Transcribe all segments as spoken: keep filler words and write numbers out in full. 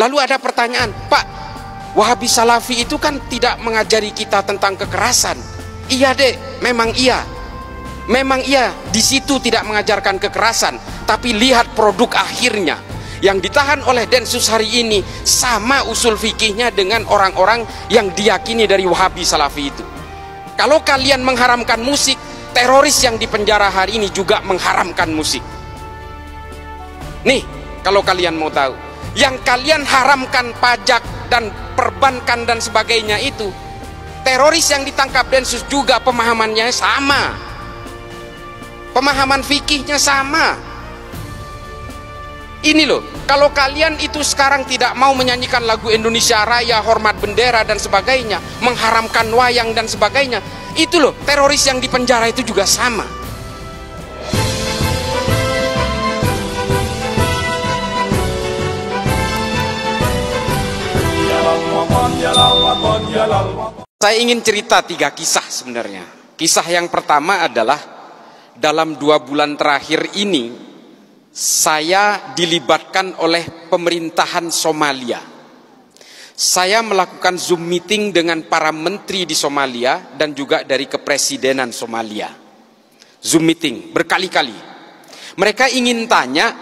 Lalu ada pertanyaan, Pak, Wahabi Salafi itu kan tidak mengajari kita tentang kekerasan. Iya dek, memang iya. Memang iya, di situ tidak mengajarkan kekerasan. Tapi lihat produk akhirnya. Yang ditahan oleh Densus hari ini sama usul fikihnya dengan orang-orang yang diyakini dari Wahabi Salafi itu. Kalau kalian mengharamkan musik, teroris yang dipenjara hari ini juga mengharamkan musik. Nih, kalau kalian mau tahu, yang kalian haramkan pajak dan perbankan dan sebagainya itu, teroris yang ditangkap Densus juga pemahamannya sama. Pemahaman fikihnya sama. Ini loh, kalau kalian itu sekarang tidak mau menyanyikan lagu Indonesia Raya, hormat bendera dan sebagainya, mengharamkan wayang dan sebagainya, itu loh, teroris yang dipenjara itu juga sama. Saya ingin cerita tiga kisah sebenarnya. Kisah yang pertama adalah dalam dua bulan terakhir ini saya dilibatkan oleh pemerintahan Somalia. Saya melakukan Zoom meeting dengan para menteri di Somalia dan juga dari kepresidenan Somalia. Zoom meeting berkali-kali. Mereka ingin tanya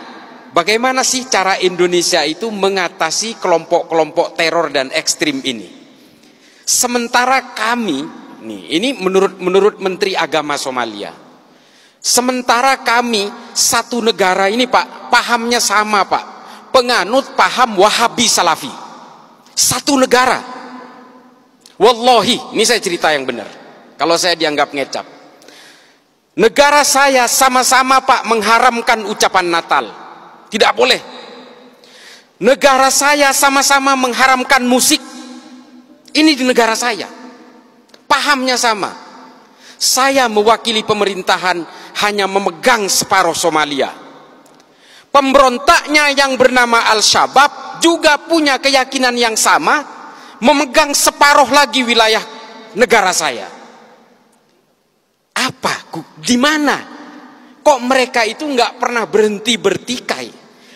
bagaimana sih cara Indonesia itu mengatasi kelompok-kelompok teror dan ekstrim ini. Sementara kami, nih, ini menurut menurut Menteri Agama Somalia. Sementara kami satu negara ini Pak, pahamnya sama Pak, penganut paham Wahabi Salafi, satu negara. Wallahi, ini saya cerita yang benar, kalau saya dianggap ngecap. Negara saya sama-sama Pak mengharamkan ucapan Natal, tidak boleh. Negara saya sama-sama mengharamkan musik, ini di negara saya, pahamnya sama. Saya mewakili pemerintahan hanya memegang separuh Somalia. Pemberontaknya yang bernama Al-Shabab juga punya keyakinan yang sama, memegang separuh lagi wilayah negara saya. Apa? Di mana? Kok mereka itu nggak pernah berhenti bertikai?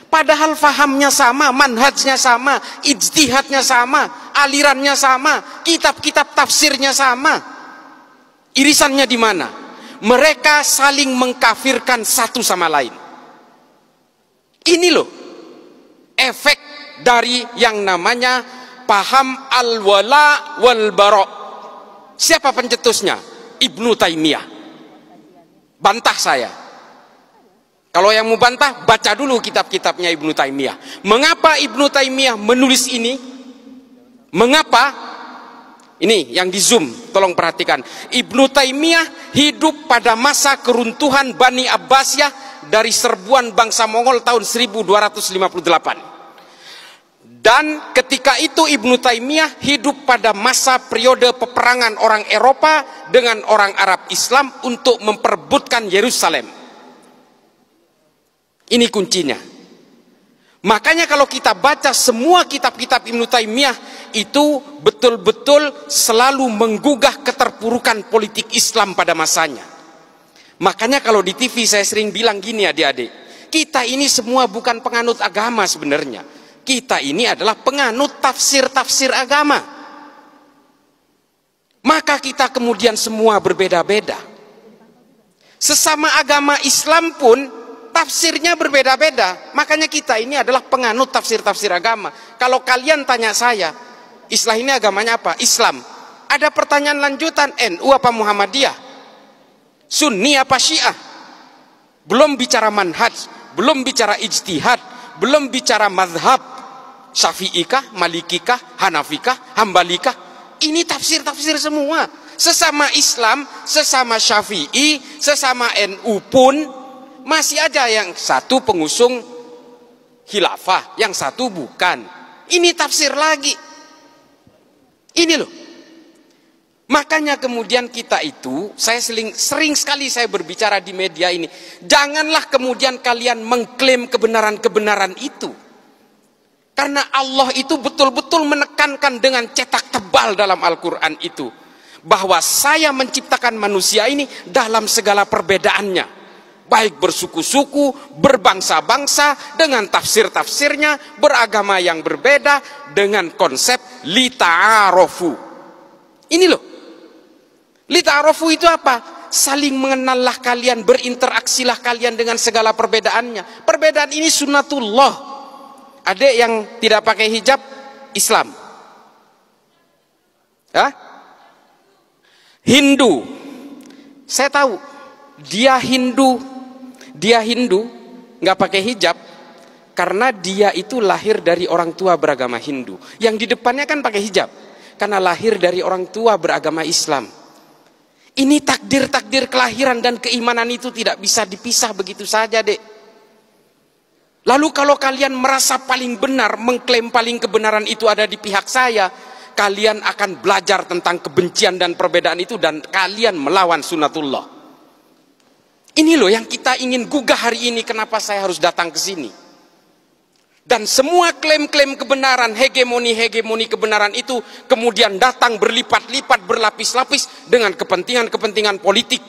Padahal fahamnya sama, manhajnya sama, ijtihadnya sama, alirannya sama, kitab-kitab tafsirnya sama. Irisannya di mana? Mereka saling mengkafirkan satu sama lain. Ini loh efek dari yang namanya paham al-wala wal-bara'. Siapa pencetusnya? Ibnu Taimiyah. Bantah saya. Kalau yang mau bantah, baca dulu kitab-kitabnya Ibnu Taimiyah. Mengapa Ibnu Taimiyah menulis ini? Mengapa? Ini yang di Zoom, tolong perhatikan. Ibnu Taimiyah hidup pada masa keruntuhan Bani Abbasyah dari serbuan bangsa Mongol tahun seribu dua ratus lima puluh delapan. Dan ketika itu Ibnu Taimiyah hidup pada masa periode peperangan orang Eropa dengan orang Arab Islam untuk memperebutkan Yerusalem. Ini kuncinya. Makanya kalau kita baca semua kitab-kitab Ibnu Taimiyah itu betul-betul selalu menggugah keterpurukan politik Islam pada masanya. Makanya kalau di T V saya sering bilang gini adik-adik, kita ini semua bukan penganut agama sebenarnya. Kita ini adalah penganut tafsir-tafsir agama. Maka kita kemudian semua berbeda-beda. Sesama agama Islam pun tafsirnya berbeda-beda. Makanya kita ini adalah penganut tafsir-tafsir agama. Kalau kalian tanya saya, Islam ini agamanya apa? Islam. Ada pertanyaan lanjutan, N U apa Muhammadiyah? Sunni apa Syiah? Belum bicara manhaj, belum bicara ijtihad, belum bicara mazhab. Syafi'i kah, Maliki kah, Hanafi kah, Hambali kah? Ini tafsir-tafsir semua. Sesama Islam, sesama Syafi'i, sesama N U pun masih aja yang satu pengusung khilafah, yang satu bukan. Ini tafsir lagi. Ini loh. Makanya kemudian kita itu, saya sering, sering sekali saya berbicara di media ini, janganlah kemudian kalian mengklaim kebenaran-kebenaran itu. Karena Allah itu betul-betul menekankan dengan cetak tebal dalam Al-Quran itu, bahwa saya menciptakan manusia ini dalam segala perbedaannya. baik bersuku-suku, berbangsa-bangsa, dengan tafsir-tafsirnya, beragama yang berbeda, dengan konsep lita'arofu. Ini loh, lita'arofu itu apa? Saling mengenallah kalian, berinteraksilah kalian dengan segala perbedaannya. Perbedaan ini sunnatullah. Ada yang tidak pakai hijab, Islam. Hah? Hindu, saya tahu, dia Hindu, dia Hindu, nggak pakai hijab, karena dia itu lahir dari orang tua beragama Hindu. Yang di depannya kan pakai hijab, karena lahir dari orang tua beragama Islam. Ini takdir-takdir kelahiran dan keimanan itu tidak bisa dipisah begitu saja, dek. Lalu kalau kalian merasa paling benar, mengklaim paling kebenaran itu ada di pihak saya, kalian akan belajar tentang kebencian dan perbedaan itu, dan kalian melawan sunnatullah. Ini loh yang kita ingin gugah hari ini, kenapa saya harus datang ke sini. Dan semua klaim-klaim kebenaran, hegemoni-hegemoni kebenaran itu kemudian datang berlipat-lipat, berlapis-lapis dengan kepentingan-kepentingan politik.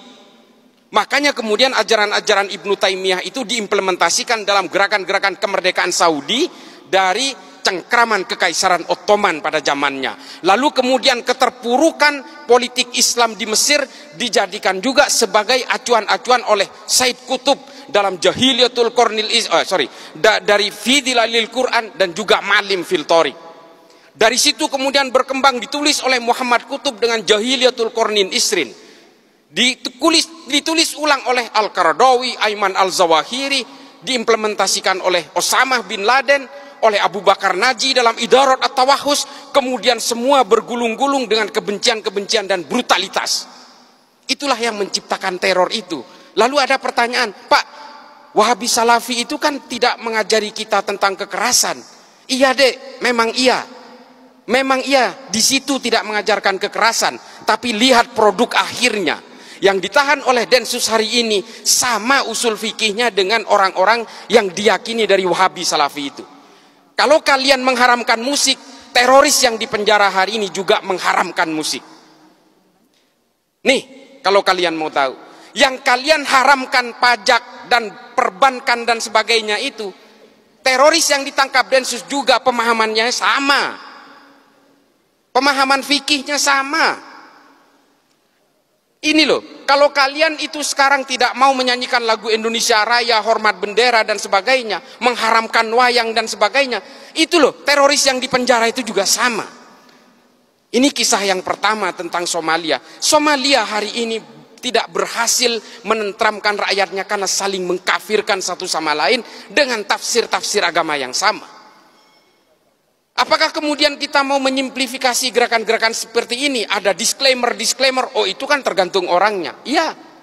Makanya kemudian ajaran-ajaran Ibnu Taimiyah itu diimplementasikan dalam gerakan-gerakan kemerdekaan Saudi dari cengkraman kekaisaran Ottoman pada zamannya. Lalu kemudian keterpurukan politik Islam di Mesir dijadikan juga sebagai acuan-acuan oleh Said Kutub dalam Jahiliyatul Kornil Is, oh, sorry, da, dari Fidilalil Quran dan juga Malim Filtori. Dari situ kemudian berkembang ditulis oleh Muhammad Kutub dengan Jahiliyatul Kornil Isrin. Ditulis, ditulis ulang oleh Al-Qaradawi, Aiman Al-Zawahiri, diimplementasikan oleh Osama bin Laden, oleh Abu Bakar Naji dalam Idarat At-Tawahus, kemudian semua bergulung-gulung dengan kebencian-kebencian dan brutalitas. Itulah yang menciptakan teror itu. Lalu ada pertanyaan, Pak, Wahabi Salafi itu kan tidak mengajari kita tentang kekerasan. Iya dek, memang iya. Memang iya, di situ tidak mengajarkan kekerasan. Tapi lihat produk akhirnya. Yang ditahan oleh Densus hari ini, sama usul fikihnya dengan orang-orang yang diyakini dari Wahabi Salafi itu. Kalau kalian mengharamkan musik, teroris yang dipenjara hari ini juga mengharamkan musik. Nih, kalau kalian mau tahu, yang kalian haramkan pajak dan perbankan dan sebagainya itu, teroris yang ditangkap Densus juga pemahamannya sama. Pemahaman fikihnya sama. Ini loh, kalau kalian itu sekarang tidak mau menyanyikan lagu Indonesia Raya, hormat bendera dan sebagainya, mengharamkan wayang dan sebagainya, itu loh, teroris yang dipenjara itu juga sama. Ini kisah yang pertama tentang Somalia. Somalia hari ini tidak berhasil menenteramkan rakyatnya karena saling mengkafirkan satu sama lain dengan tafsir-tafsir agama yang sama. Apakah kemudian kita mau menyimplifikasi gerakan-gerakan seperti ini? Ada disclaimer-disclaimer, oh itu kan tergantung orangnya. Iya.